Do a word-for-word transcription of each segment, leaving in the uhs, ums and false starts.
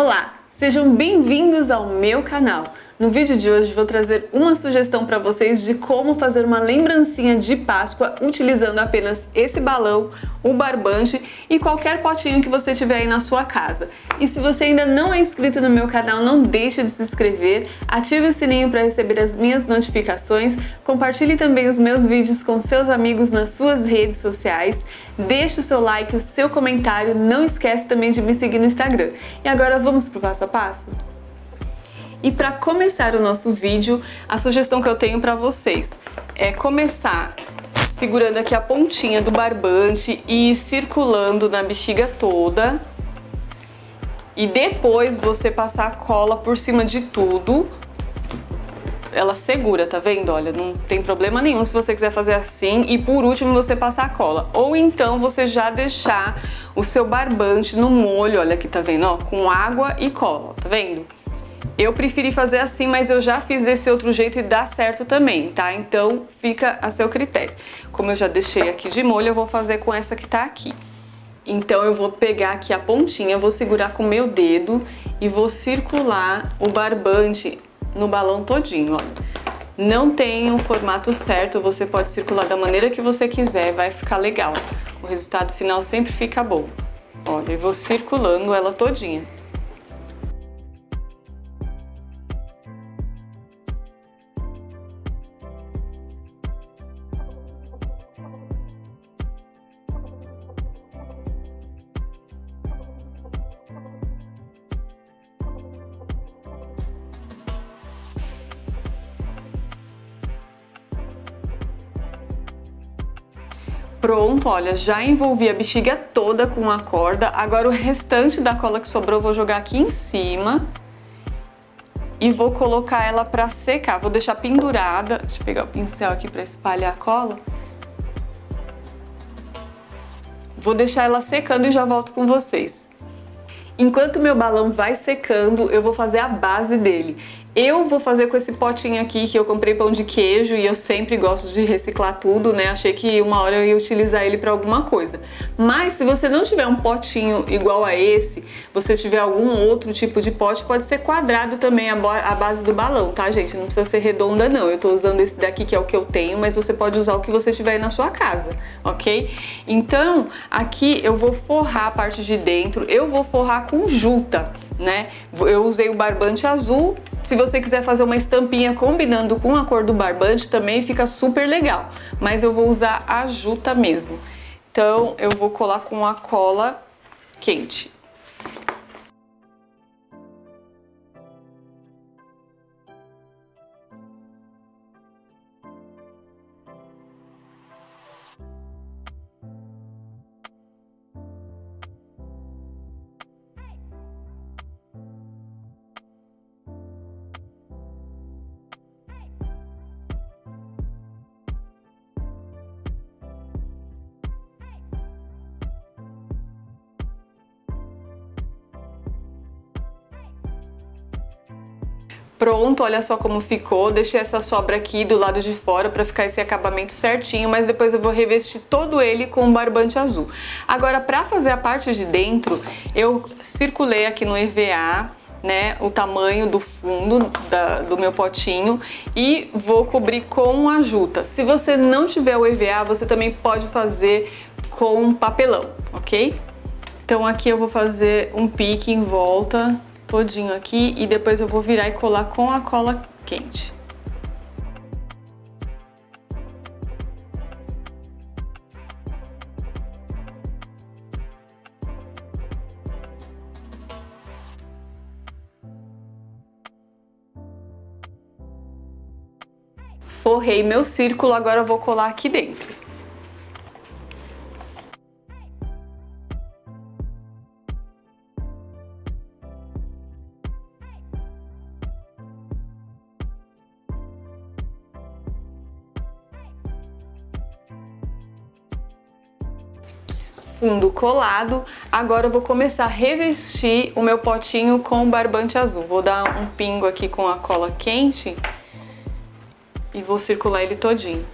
Olá, sejam bem-vindos ao meu canal. No vídeo de hoje vou trazer uma sugestão para vocês de como fazer uma lembrancinha de Páscoa utilizando apenas esse balão, o barbante e qualquer potinho que você tiver aí na sua casa. E se você ainda não é inscrito no meu canal, não deixe de se inscrever, ative o sininho para receber as minhas notificações, compartilhe também os meus vídeos com seus amigos nas suas redes sociais, deixe o seu like, o seu comentário, não esquece também de me seguir no Instagram. E agora vamos pro passo a passo? E para começar o nosso vídeo, a sugestão que eu tenho para vocês é começar segurando aqui a pontinha do barbante e circulando na bexiga toda. E depois você passar a cola por cima de tudo. Ela segura, tá vendo? Olha, não tem problema nenhum se você quiser fazer assim. E por último você passar a cola. Ou então você já deixar o seu barbante no molho, olha aqui, tá vendo? Ó, com água e cola, tá vendo? Eu preferi fazer assim, mas eu já fiz desse outro jeito e dá certo também, tá? Então fica a seu critério. Como eu já deixei aqui de molho, eu vou fazer com essa que tá aqui. Então eu vou pegar aqui a pontinha, vou segurar com o meu dedo e vou circular o barbante no balão todinho, olha. Não tem o formato certo, você pode circular da maneira que você quiser, vai ficar legal. O resultado final sempre fica bom. Olha, eu vou circulando ela todinha. Pronto, olha, já envolvi a bexiga toda com a corda, agora o restante da cola que sobrou eu vou jogar aqui em cima e vou colocar ela pra secar, vou deixar pendurada, deixa eu pegar o pincel aqui pra espalhar a cola. Vou deixar ela secando e já volto com vocês. Enquanto meu balão vai secando, eu vou fazer a base dele. Eu vou fazer com esse potinho aqui que eu comprei pão de queijo e eu sempre gosto de reciclar tudo, né? Achei que uma hora eu ia utilizar ele para alguma coisa. Mas se você não tiver um potinho igual a esse, você tiver algum outro tipo de pote, pode ser quadrado também a, a base do balão, tá, gente? Não precisa ser redonda, não. Eu tô usando esse daqui que é o que eu tenho, mas você pode usar o que você tiver aí na sua casa, ok? Então, aqui eu vou forrar a parte de dentro, eu vou forrar com juta, né? Eu usei o barbante azul. Se você quiser fazer uma estampinha combinando com a cor do barbante também fica super legal, mas eu vou usar a juta mesmo. Então eu vou colar com a cola quente. Pronto, olha só como ficou, deixei essa sobra aqui do lado de fora para ficar esse acabamento certinho, mas depois eu vou revestir todo ele com o barbante azul. Agora, para fazer a parte de dentro, eu circulei aqui no E V A, né, o tamanho do fundo da, do meu potinho e vou cobrir com a juta. Se você não tiver o E V A, você também pode fazer com papelão, ok? Então aqui eu vou fazer um pique em volta todinho aqui e depois eu vou virar e colar com a cola quente. Forrei meu círculo, agora eu vou colar aqui dentro. Fundo colado, agora eu vou começar a revestir o meu potinho com o barbante azul. Vou dar um pingo aqui com a cola quente e vou circular ele todinho.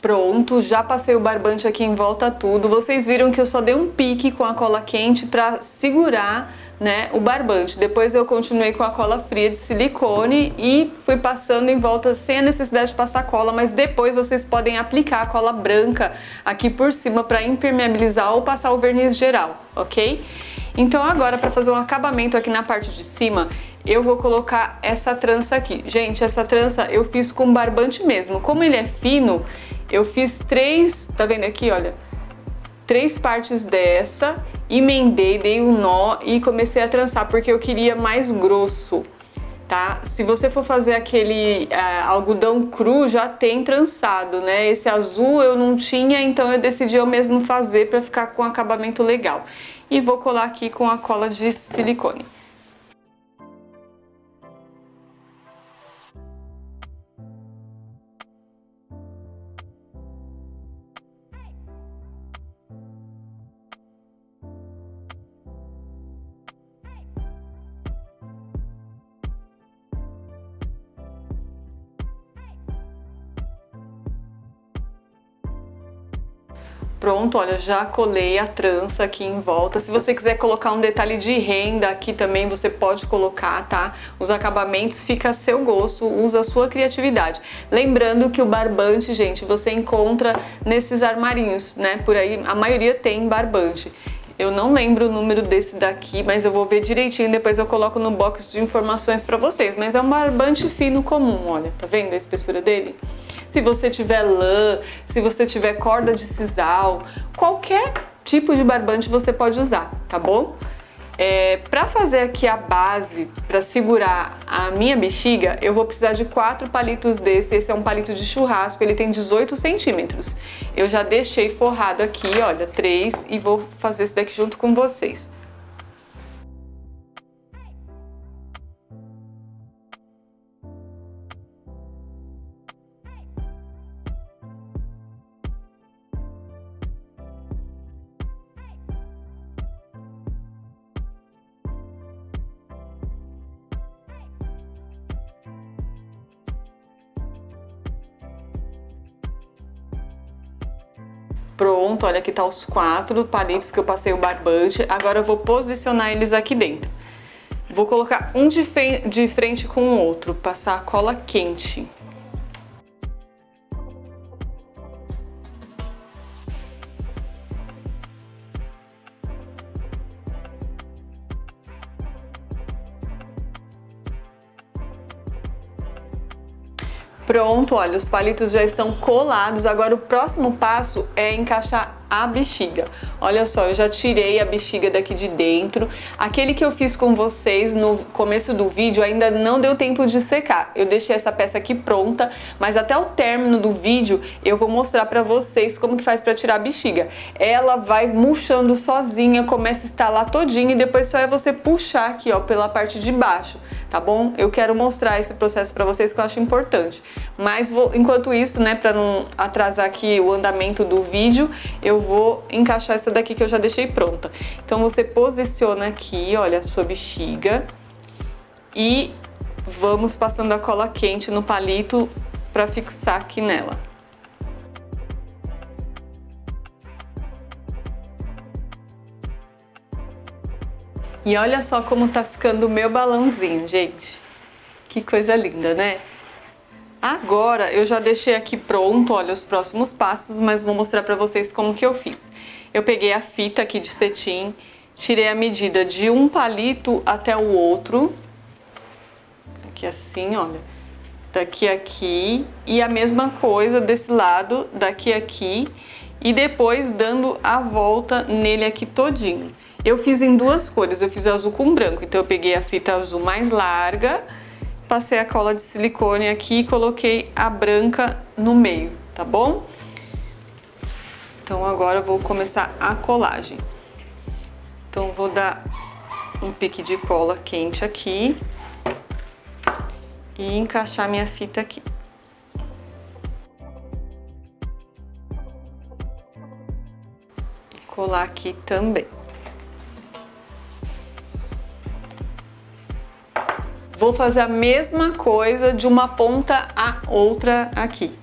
Pronto, já passei o barbante aqui em volta tudo. Vocês viram que eu só dei um pique com a cola quente para segurar, né, o barbante. Depois eu continuei com a cola fria de silicone e fui passando em volta sem a necessidade de passar cola, mas depois vocês podem aplicar a cola branca aqui por cima para impermeabilizar ou passar o verniz geral, ok? Então agora, para fazer um acabamento aqui na parte de cima, eu vou colocar essa trança aqui. Gente, essa trança eu fiz com barbante mesmo. Como ele é fino, eu fiz três, tá vendo aqui, olha, três partes dessa, emendei, dei um nó e comecei a trançar porque eu queria mais grosso, tá? Se você for fazer aquele ah, algodão cru, já tem trançado, né? Esse azul eu não tinha, então eu decidi eu mesmo fazer pra ficar com um acabamento legal. E vou colar aqui com a cola de silicone. Pronto, olha, já colei a trança aqui em volta. Se você quiser colocar um detalhe de renda aqui também, você pode colocar, tá? Os acabamentos fica a seu gosto, usa a sua criatividade. Lembrando que o barbante, gente, você encontra nesses armarinhos, né? Por aí, a maioria tem barbante. Eu não lembro o número desse daqui, mas eu vou ver direitinho, depois eu coloco no box de informações pra vocês. Mas é um barbante fino comum, olha, tá vendo a espessura dele? Se você tiver lã, se você tiver corda de sisal, qualquer tipo de barbante você pode usar, tá bom? É, pra fazer aqui a base, pra segurar a minha bexiga, eu vou precisar de quatro palitos desse. Esse é um palito de churrasco, ele tem dezoito centímetros. Eu já deixei forrado aqui, olha, três, e vou fazer esse daqui junto com vocês. Pronto, olha, aqui tá os quatro palitos que eu passei o barbante. Agora eu vou posicionar eles aqui dentro. Vou colocar um de, de frente com o outro, passar a cola quente. Pronto, olha, os palitos já estão colados. Agora o próximo passo é encaixar a bexiga. Olha só, eu já tirei a bexiga daqui de dentro. Aquele que eu fiz com vocês no começo do vídeo ainda não deu tempo de secar. Eu deixei essa peça aqui pronta, mas até o término do vídeo eu vou mostrar pra vocês como que faz pra tirar a bexiga. Ela vai murchando sozinha, começa a estalar todinha e depois só é você puxar aqui, ó, pela parte de baixo, tá bom? Eu quero mostrar esse processo pra vocês que eu acho importante. Mas vou, enquanto isso, né, pra não atrasar aqui o andamento do vídeo, eu vou encaixar essa daqui que eu já deixei pronta. Então você posiciona aqui, olha, a sua bexiga e vamos passando a cola quente no palito pra fixar aqui nela. E olha só como tá ficando o meu balãozinho, gente. Que coisa linda, né? Agora eu já deixei aqui pronto, olha, os próximos passos, mas vou mostrar pra vocês como que eu fiz. Eu peguei a fita aqui de cetim, tirei a medida de um palito até o outro, aqui assim, olha, daqui aqui, e a mesma coisa desse lado, daqui aqui, e depois dando a volta nele aqui todinho. Eu fiz em duas cores, eu fiz azul com branco, então eu peguei a fita azul mais larga, passei a cola de silicone aqui e coloquei a branca no meio, tá bom? Então agora eu vou começar a colagem. Então vou dar um pique de cola quente aqui e encaixar minha fita aqui. E colar aqui também. Vou fazer a mesma coisa de uma ponta a outra aqui.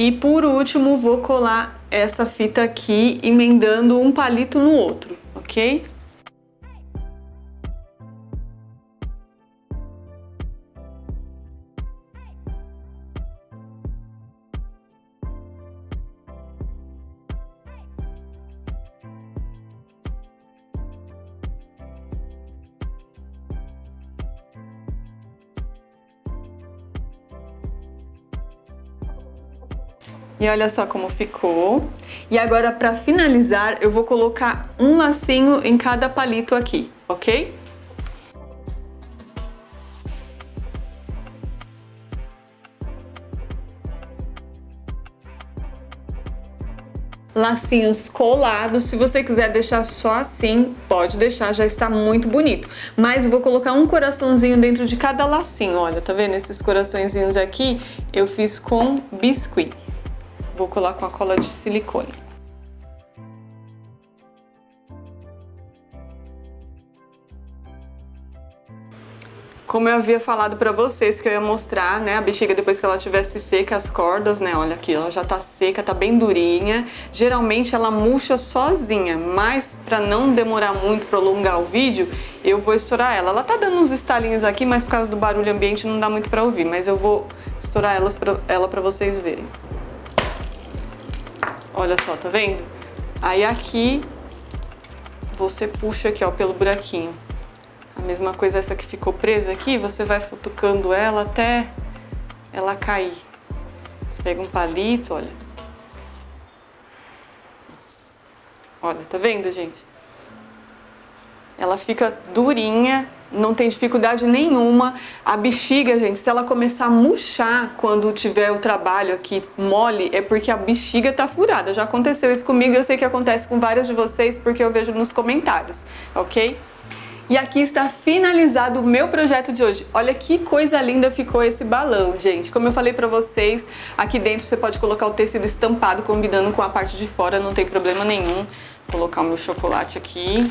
E por último, vou colar essa fita aqui, emendando um palito no outro, ok? E olha só como ficou. E agora, para finalizar, eu vou colocar um lacinho em cada palito aqui, ok? Lacinhos colados. Se você quiser deixar só assim, pode deixar, já está muito bonito. Mas eu vou colocar um coraçãozinho dentro de cada lacinho, olha, tá vendo? Esses coraçõezinhos aqui eu fiz com biscuit. Vou colar com a cola de silicone. Como eu havia falado pra vocês que eu ia mostrar, né, a bexiga depois que ela tivesse seca, as cordas, né, olha aqui, ela já tá seca, tá bem durinha. Geralmente ela murcha sozinha, mas pra não demorar muito, prolongar o vídeo, eu vou estourar ela. Ela tá dando uns estalinhos aqui, mas por causa do barulho ambiente não dá muito pra ouvir, mas eu vou estourar elas pra, ela pra vocês verem. Olha só, tá vendo? Aí aqui, você puxa aqui, ó, pelo buraquinho. A mesma coisa essa que ficou presa aqui, você vai futucando ela até ela cair. Pega um palito, olha. Olha, tá vendo, gente? Ela fica durinha. Não tem dificuldade nenhuma. A bexiga, gente, se ela começar a murchar quando tiver o trabalho aqui mole, é porque a bexiga tá furada. Já aconteceu isso comigo e eu sei que acontece com vários de vocês, porque eu vejo nos comentários, ok? E aqui está finalizado o meu projeto de hoje. Olha que coisa linda ficou esse balão, gente. Como eu falei pra vocês, aqui dentro você pode colocar o tecido estampado, combinando com a parte de fora, não tem problema nenhum. Vou colocar o meu chocolate aqui.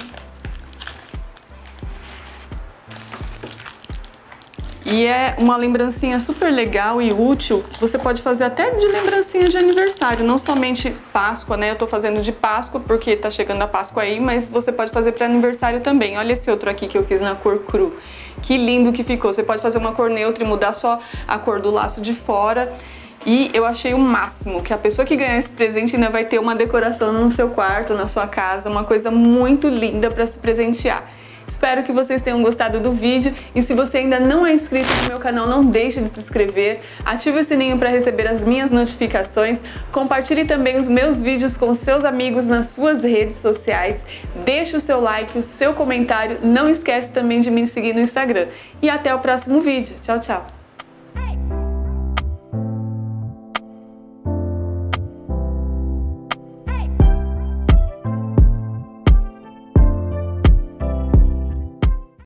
E é uma lembrancinha super legal e útil, você pode fazer até de lembrancinha de aniversário, não somente Páscoa, né? Eu tô fazendo de Páscoa porque tá chegando a Páscoa aí, mas você pode fazer para aniversário também. Olha esse outro aqui que eu fiz na cor cru, que lindo que ficou. Você pode fazer uma cor neutra e mudar só a cor do laço de fora. E eu achei o máximo, que a pessoa que ganhar esse presente ainda vai ter uma decoração no seu quarto, na sua casa, uma coisa muito linda para se presentear. Espero que vocês tenham gostado do vídeo e se você ainda não é inscrito no meu canal, não deixe de se inscrever, ative o sininho para receber as minhas notificações, compartilhe também os meus vídeos com seus amigos nas suas redes sociais, deixe o seu like, o seu comentário, não esquece também de me seguir no Instagram. E até o próximo vídeo. Tchau, tchau!